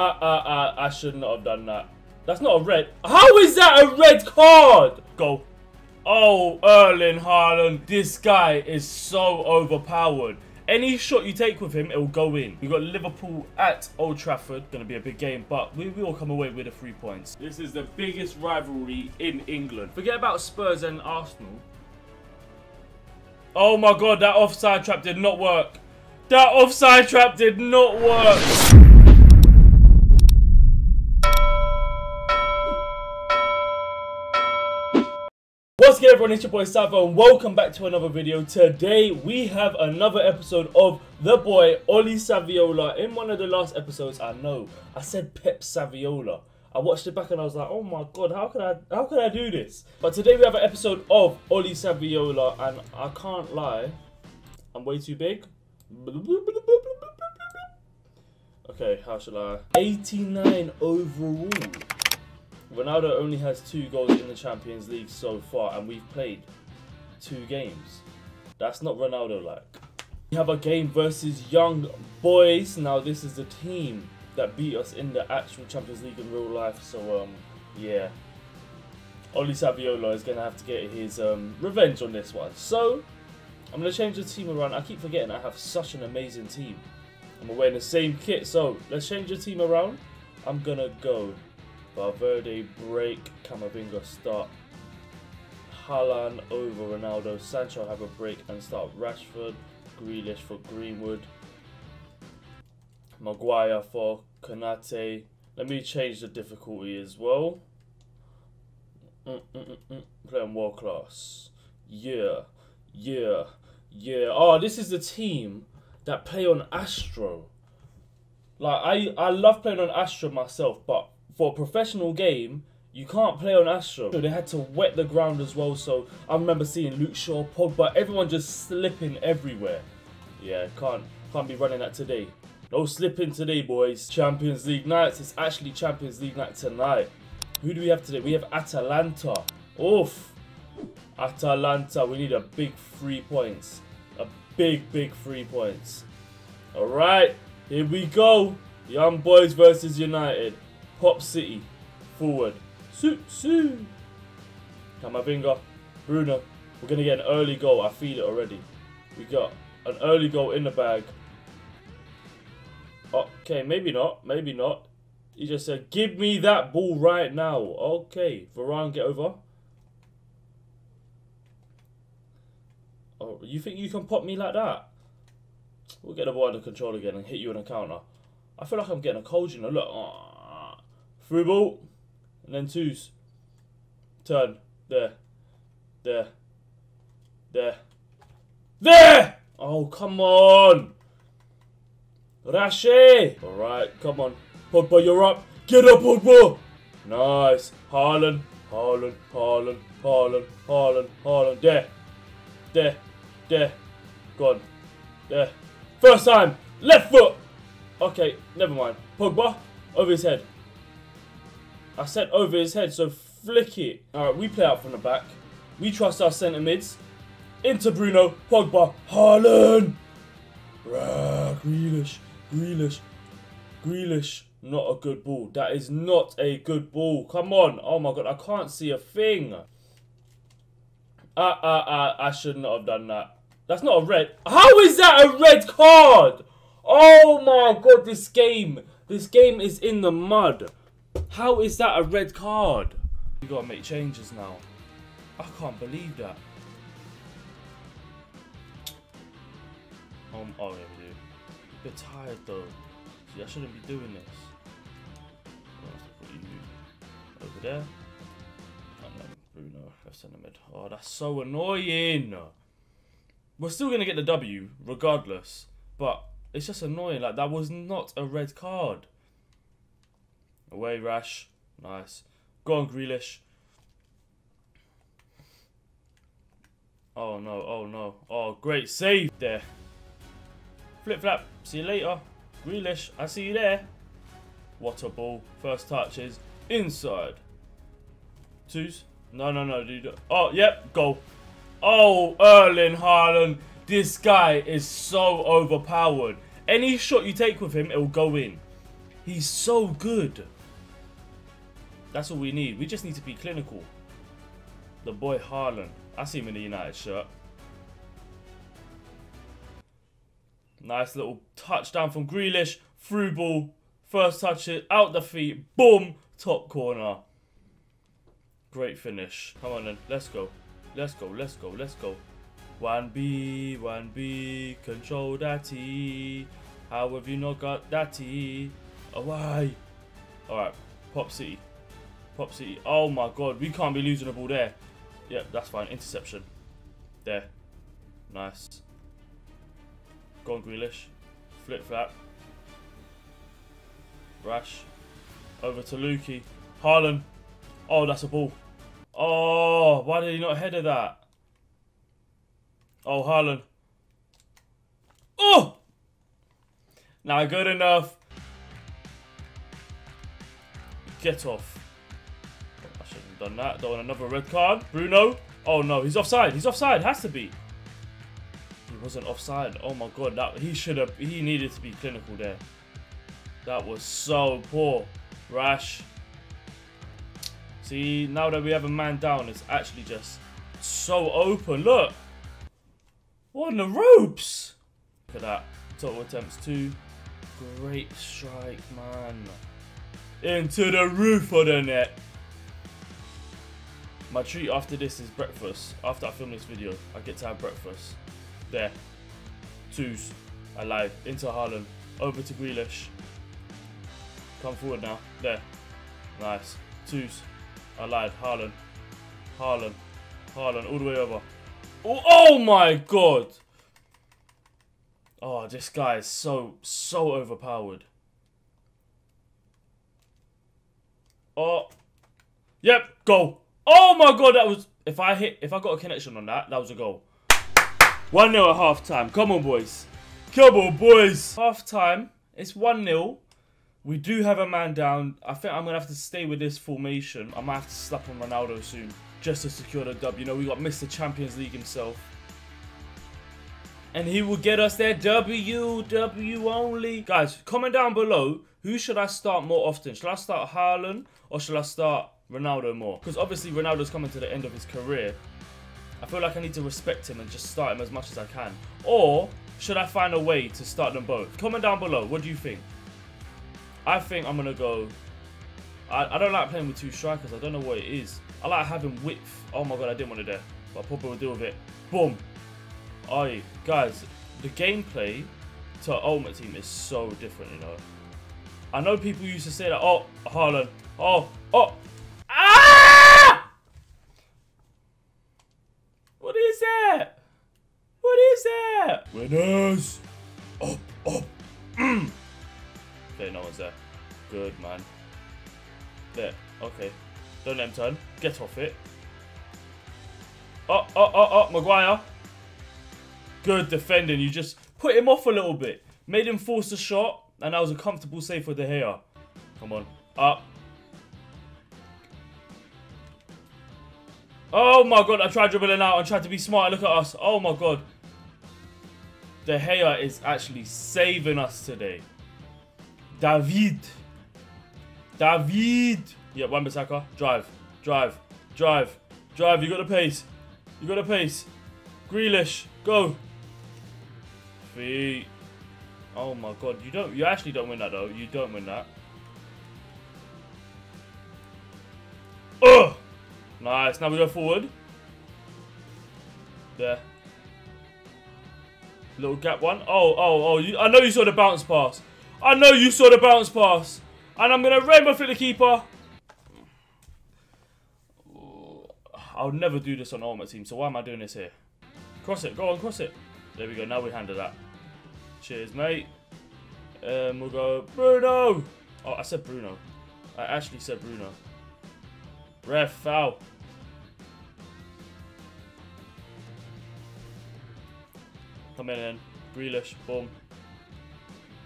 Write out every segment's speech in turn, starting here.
I should not have done that. That's not a red. How is that a red card? Go. Oh, Erling Haaland. This guy is so overpowered. Any shot you take with him, it will go in. We've got Liverpool at Old Trafford. Going to be a big game, but we will come away with the 3 points. This is the biggest rivalry in England. Forget about Spurs and Arsenal. Oh my God, that offside trap did not work. That offside trap did not work. What's good everyone, it's your boy Savva and welcome back to another video. Today we have another episode of the boy Oli Saviola. In one of the last episodes, I know, I said Pep Saviola. I watched it back and I was like, oh my God, how could I do this? But today we have an episode of Oli Saviola and I can't lie, I'm way too big. Okay, how should I? 89 overall. Ronaldo only has 2 goals in the Champions League so far, and we've played 2 games. That's not Ronaldo-like. We have a game versus Young Boys. Now, this is the team that beat us in the actual Champions League in real life. So, yeah. Oli Saviola is going to have to get his revenge on this one. So, I'm going to change the team around. I keep forgetting I have such an amazing team. I'm wearing the same kit. So, let's change the team around. I'm going to go Valverde, break. Camavinga, start. Haaland over Ronaldo. Sancho, have a break and start Rashford. Grealish for Greenwood. Maguire for Konate. Let me change the difficulty as well. Playing world class. Yeah. Yeah. Yeah. Oh, this is the team that play on Astro. Like, I love playing on Astro myself, but for a professional game, you can't play on Astro. They had to wet the ground as well, so I remember seeing Luke Shaw, Pogba, everyone just slipping everywhere. Yeah, can't be running that today. No slipping today, boys. Champions League nights. It's actually Champions League night tonight. Who do we have today? We have Atalanta. Oof. Atalanta, we need a big 3 points. A big 3 points. All right, here we go. Young Boys versus United. Pop City, forward, Soo. Camavinga, Bruno, we're going to get an early goal, I feel it already. We got an early goal in the bag. Okay, maybe not. He just said, give me that ball right now. Okay, Varane, get over. Oh, you think you can pop me like that? We'll get the ball under control again and hit you on a counter. I feel like I'm getting a cold, you know, look. Oh. Through ball, and then twos. Turn. There! Oh, come on! Rashi! Alright, come on. Pogba, you're up. Get up, Pogba! Nice. Haaland. There. Gone. There. First time! Left foot! Okay, never mind. Pogba, over his head. I said over his head, so flick it. Alright, we play out from the back. We trust our centre mids. Into Bruno, Pogba, Haaland! Grealish. Not a good ball. That is not a good ball. Come on. Oh my God, I can't see a thing. I should not have done that. That's not a red. How is that a red card? Oh my God, this game is in the mud. How is that a red card? We gotta make changes now. I can't believe that. Oh yeah, dude. I'm a bit tired though. See, I shouldn't be doing this. What else I put you over there? And then Bruno, left centre mid. Oh, that's so annoying. We're still gonna get the W regardless, but it's just annoying. Like, that was not a red card. Away, Rash. Nice. Go on, Grealish. Oh, no. Oh, no. Oh, great save there. Flip-flap. See you later. Grealish, I see you there. What a ball. First touch is inside. Twos. No, dude. Oh, yep. Goal. Oh, Erling Haaland. This guy is so overpowered. Any shot you take with him, it will go in. He's so good. That's all we need. We just need to be clinical. The boy Haaland. I see him in the United shirt. Nice little touchdown from Grealish. Through ball. First touch it. Out the feet. Boom. Top corner. Great finish. Come on then. Let's go. Let's go. Let's go. Let's go. 1B. 1B. Control that E. How have you not got that E? Away. Alright. Pop City. Pop City. Oh my god. We can't be losing the ball there. Yep, that's fine. Interception. There. Nice. Go on, Grealish. Flip flap. Rash. Over to Lukey. Haaland. Oh, that's a ball. Oh, why did he not header that? Oh, Haaland. Oh! Now, good enough. Get off. I shouldn't have done that. Don't want another red card. Bruno. Oh, no. He's offside. He's offside. Has to be. He wasn't offside. Oh, my God. That, he should have. He needed to be clinical there. That was so poor. Rash. See, now that we have a man down, it's actually just so open. Look. What on the ropes? Look at that. Total attempts 2. Great strike, man. Into the roof of the net. My treat after this is breakfast. After I film this video, I get to have breakfast. There. 2s. Alive. Into Haaland. Over to Grealish. Come forward now. There. Nice. 2s. Alive. Haaland. Haaland. Haaland. All the way over. Oh, oh my god. Oh, this guy is so overpowered. Oh. Yep. Goal. Oh my god, that was... If I got a connection on that, that was a goal. 1-0 at half time. Come on, boys. Come on, boys. Half time. It's 1-0. We do have a man down. I think I'm going to have to stay with this formation. I might have to slap on Ronaldo soon just to secure the dub. You know, we got Mr. Champions League himself. And he will get us their W only. Guys, comment down below. Who should I start more often? Should I start Haaland or should I start Ronaldo more? Because obviously Ronaldo's coming to the end of his career. I feel like I need to respect him and just start him as much as I can. Or should I find a way to start them both? Comment down below. What do you think? I think I'm going to go... I don't like playing with 2 strikers. I don't know what it is. I like having width. Oh my god, I didn't want it there. But Pogba will deal with it. Boom. Aye, guys, the gameplay to Ultimate Team is so different, you know. I know people used to say that, oh, Haaland, oh, oh. Ah! What is that? What is that? Winners! Oh, oh. Mm. Okay, no one's there. Good, man. There, okay. Don't let him turn. Get off it. Oh, oh, oh, oh, Maguire. Good defending. You just put him off a little bit. Made him force the shot. And that was a comfortable save for De Gea. Come on. Up. Oh my god. I tried dribbling out and tried to be smart. Look at us. Oh my god. De Gea is actually saving us today. David. David. Yeah, Wan-Bissaka. Drive. Drive. Drive. Drive. You got the pace. You got the pace. Grealish. Go. Feet. Oh my god, you don't. You actually don't win that though. You don't win that. Ugh. Nice. Now we go forward. There. Little gap one. Oh, oh, oh. I know you saw the bounce pass. I know you saw the bounce pass. And I'm gonna rainbow flip the keeper. I'll never do this on Ultimate Team. So why am I doing this here? Cross it. Go on, cross it. There we go. Now we handle that. Cheers, mate. We'll go Bruno. Oh, I said Bruno. I actually said Bruno. Ref, foul. Come in then. Grealish. Boom.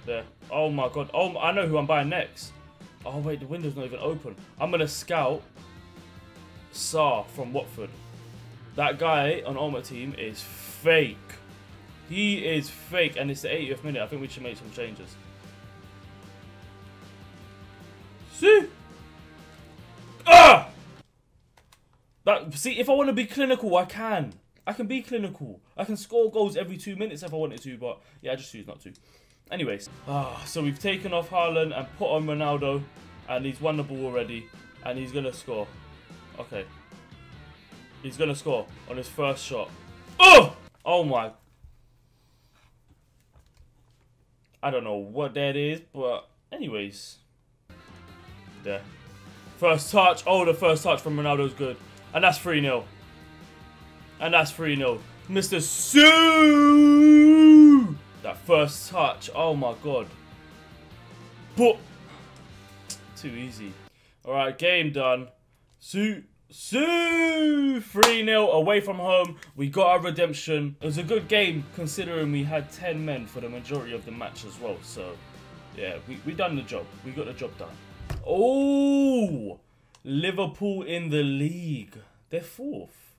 There. Oh, my God. Oh, I know who I'm buying next. Oh, wait. The window's not even open. I'm going to scout Sarr from Watford. That guy on Ultimate Team is fake. He is fake, and it's the 80th minute. I think we should make some changes. See, if I want to be clinical, I can. I can be clinical. I can score goals every 2 minutes if I wanted to, but yeah, I just choose not to. Anyways, so we've taken off Haaland and put on Ronaldo, and he's won the ball already, and he's going to score. Okay. He's going to score on his first shot. Oh! Oh, my. I don't know what that is, but anyways. There. First touch. Oh, the first touch from Ronaldo's good. And that's 3-0. And that's 3-0. Mr. Sue! That first touch. Oh, my God. But. Too easy. All right, game done. Sue! 3-0 away from home. We got our redemption. It was a good game considering we had 10 men for the majority of the match as well. So, yeah, we done the job. We got the job done. Oh! Liverpool in the league. They're fourth.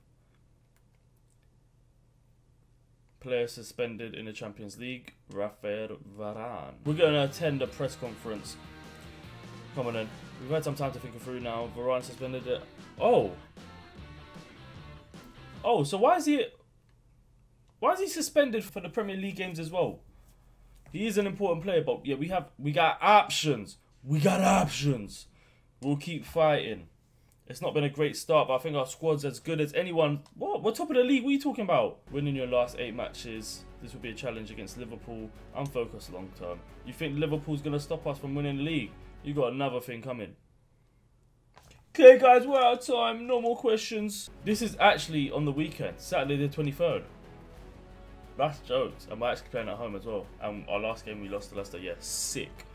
Player suspended in the Champions League, Rafael Varane. We're going to attend a press conference. Come on then. We've had some time to think it through now. Varane suspended it. Oh. Oh, so why is he suspended for the Premier League games as well? He is an important player, but yeah, we got options. We got options. We'll keep fighting. It's not been a great start, but I think our squad's as good as anyone. What? We're top of the league. What are you talking about? Winning your last 8 matches. This will be a challenge against Liverpool. I'm focused long term. You think Liverpool's going to stop us from winning the league? You got another thing coming. Okay, guys, we're out of time. No more questions. This is actually on the weekend. Saturday the 23rd. That's jokes. And we're actually playing at home as well. And our last game, we lost to Leicester. Yeah, sick.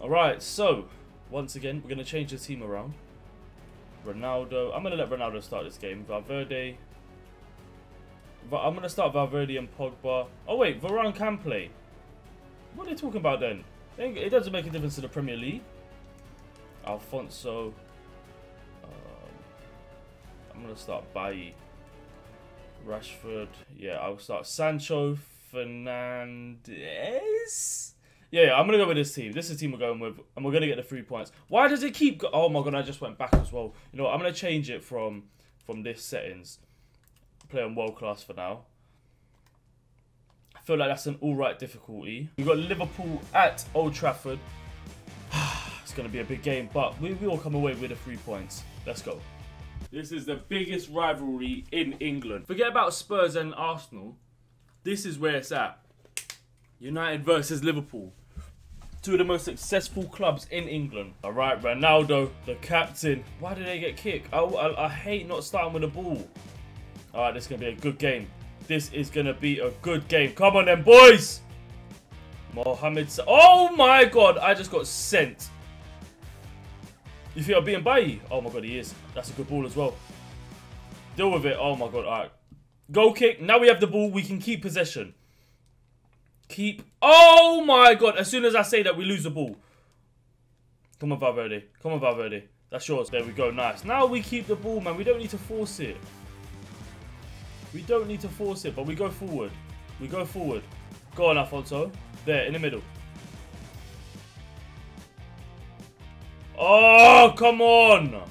All right, so once again, we're going to change the team around. Ronaldo. I'm going to let Ronaldo start this game. Valverde. I'm going to start Valverde and Pogba. Oh, wait. Varane can play. What are they talking about then? It doesn't make a difference to the Premier League. Alfonso. I'm going to start Bailly. Rashford. Yeah, I'll start Sancho. Fernandes. Yeah, I'm going to go with this team. This is the team we're going with. And we're going to get the 3 points. Why does it keep... Oh, my God. I just went back as well. You know what? I'm going to change it from this settings. Play on world class for now. I feel like that's an all right difficulty. We've got Liverpool at Old Trafford. It's going to be a big game. But we will come away with the 3 points. Let's go. This is the biggest rivalry in England. Forget about Spurs and Arsenal. This is where it's at. United versus Liverpool. Two of the most successful clubs in England. All right, Ronaldo, the captain. Why did they get kicked? I hate not starting with a ball. All right, this is going to be a good game. This is going to be a good game. Come on then, boys. Mohamed Salah. Oh, my God. I just got sent. You think I'm being Bailly? Oh, my God, he is. That's a good ball as well. Deal with it. Oh, my God. All right. Goal kick. Now we have the ball. We can keep possession. Keep. Oh, my God. As soon as I say that, we lose the ball. Come on, Valverde. Come on, Valverde. That's yours. There we go. Nice. Now we keep the ball, man. We don't need to force it. We don't need to force it, but we go forward. We go forward. Go on, Alfonso. There, in the middle. Oh, come on.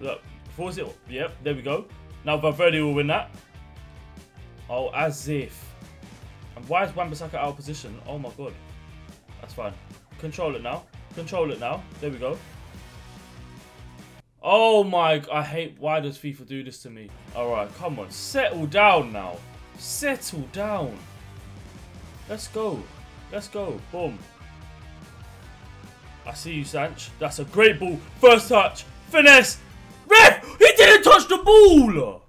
Look. Force it. Yep, there we go. Now Valverde will win that. Oh, as if. And why is Wan-Bissaka out of position? Oh my God. That's fine. Control it now. Control it now. There we go. Oh my, I hate, why does FIFA do this to me? All right, come on. Settle down now. Settle down. Let's go. Let's go. Boom. I see you, Sanch. That's a great ball. First touch. Finesse. Ref, he didn't touch the ball.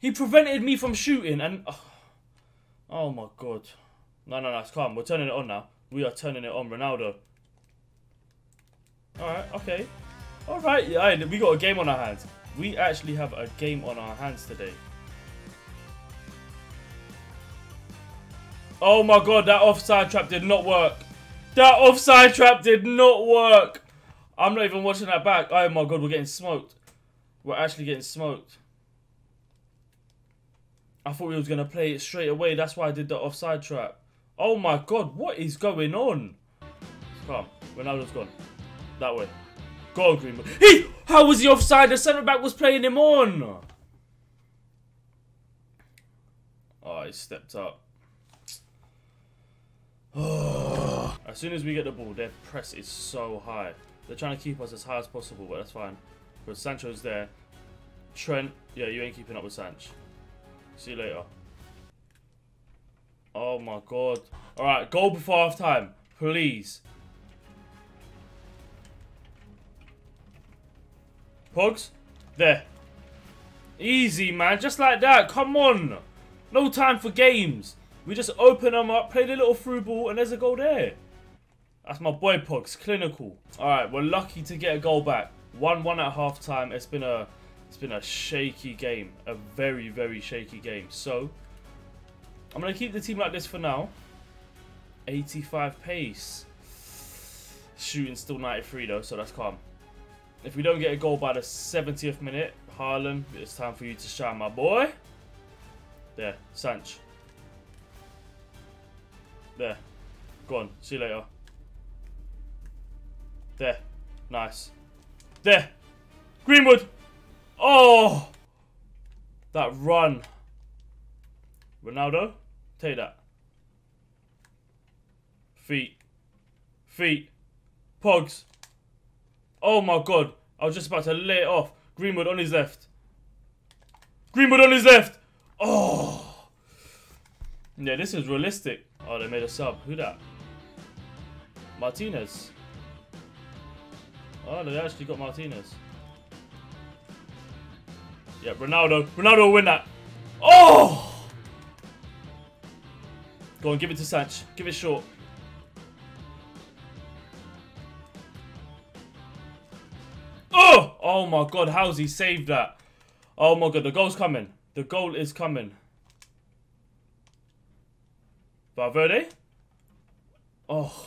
He prevented me from shooting and... Oh, my God. No, no, no, it's calm. We're turning it on now. We are turning it on, Ronaldo. All right, okay. All right, yeah, we got a game on our hands. We actually have a game on our hands today. Oh, my God, that offside trap did not work. That offside trap did not work. I'm not even watching that back. Oh, my God, we're getting smoked. We're actually getting smoked. I thought he was going to play it straight away. That's why I did the offside trap. Oh, my God. What is going on? Come on. Ronaldo's gone. That way. goal, Greenwood. He! How was he offside? The centre-back was playing him on. Oh, he stepped up. Oh. As soon as we get the ball, their press is so high. They're trying to keep us as high as possible, but that's fine. Because Sancho's there. Trent, yeah, you ain't keeping up with Sancho. See you later. Oh my god. Alright, goal before half time. Please. Pogs. There. Easy, man. Just like that. Come on. No time for games. We just open them up, play the little through ball, and there's a goal there. That's my boy Pogs. Clinical. Alright, we're lucky to get a goal back. 1-1 at half time. It's been a shaky game. A very, very shaky game. So I'm going to keep the team like this for now. 85 pace. Shooting still 93 though, so that's calm. If we don't get a goal by the 70th minute, Haaland, it's time for you to shine, my boy. There, Sancho. There. Go on, see you later. There. Nice. There. Greenwood. Oh! That run. Ronaldo, take that. Feet. Feet. Pogs. Oh my god. I was just about to lay it off. Greenwood on his left. Greenwood on his left. Oh. Yeah, this is realistic. Oh, they made a sub. Who that? Martinez. Oh, they actually got Martinez. Yeah, Ronaldo. Ronaldo will win that. Oh! Go on, give it to Sancho. Give it short. Oh! Oh my god, how's he saved that? Oh my god, the goal's coming. The goal is coming. Valverde? Oh.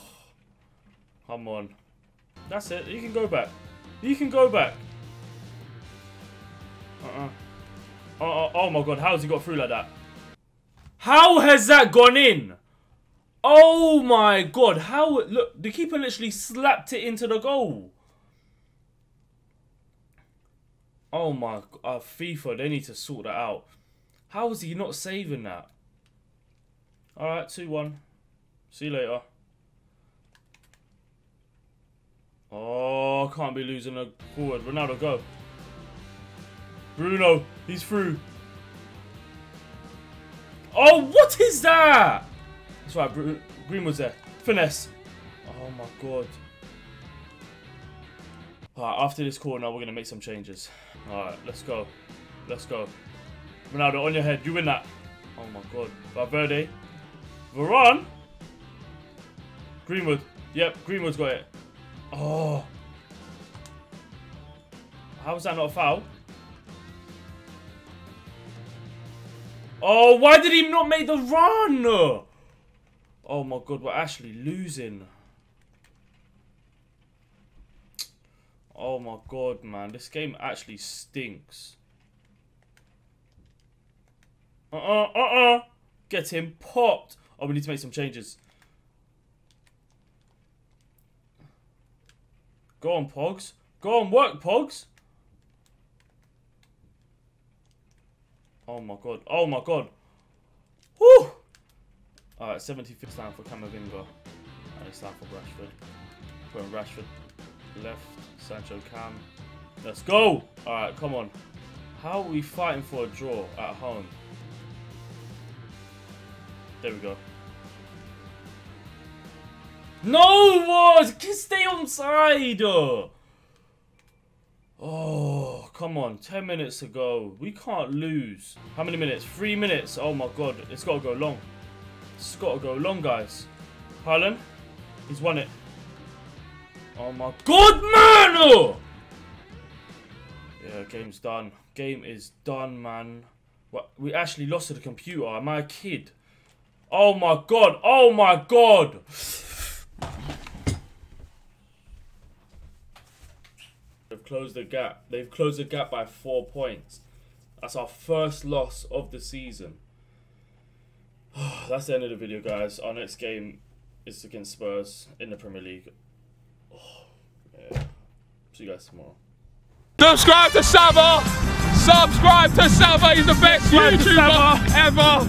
Come on. That's it. You can go back. You can go back. Oh my god, how's he got through like that? How has that gone in? Oh my god, how... Look, the keeper literally slapped it into the goal. Oh my... FIFA, they need to sort that out. How is he not saving that? Alright, 2-1. See you later. Oh, can't be losing a forward. Ronaldo, go. Bruno, he's through. Oh, what is that? That's right, Greenwood's there. Finesse. Oh, my God. All right, after this corner, we're going to make some changes. All right, let's go. Let's go. Ronaldo, on your head. You win that. Oh, my God. Valverde. Varane. Greenwood. Yep, Greenwood's got it. Oh. How is that not a foul? Oh, why did he not make the run? Oh my god, we're actually losing. Oh my god, man. This game actually stinks. Get him popped. Oh, we need to make some changes. Go on, Pogs. Go on, work, Pogs. Oh my god. Oh my god. Woo! Alright, 75th down for Camavinga. And it's down for Rashford. Put in Rashford. Left. Sancho Cam. Let's go! Alright, come on. How are we fighting for a draw at home? There we go. No! What? Stay onside! Oh, come on. 10 minutes to go. We can't lose. How many minutes? 3 minutes. Oh, my God. It's got to go long. It's got to go long, guys. Haaland. He's won it. Oh, my God, man. Oh! Yeah, game's done. Game is done, man. What? We actually lost to the computer. Am I a kid? Oh, my God. Oh, my God. Close the gap. They've closed the gap by 4 points. That's our first loss of the season. That's the end of the video, guys. Our next game is against Spurs in the Premier League. Oh, yeah. See you guys tomorrow. Subscribe to Savva. Subscribe to Savva. He's the best YouTuber ever.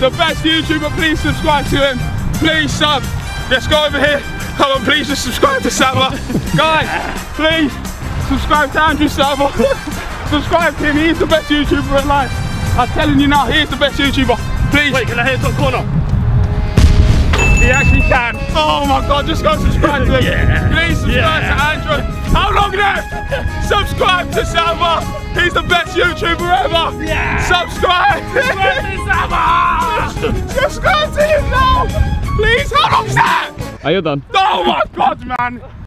The best YouTuber. Please subscribe to him. Please sub. Let's go over here. Come on, please just subscribe to Savva. Guys, please subscribe to Andrew Savva. Subscribe to him. He's the best YouTuber in life. I'm telling you now, he is the best YouTuber. Please. Wait, can I hear top corner? He actually can. Oh my god, just go subscribe to him. Yeah. Please subscribe to Andrew. How long left? Subscribe to Savva. He's the best YouTuber ever. Yeah. Subscribe. Subscribe to him now. Please, how long's that? Are you done? Oh my god, man.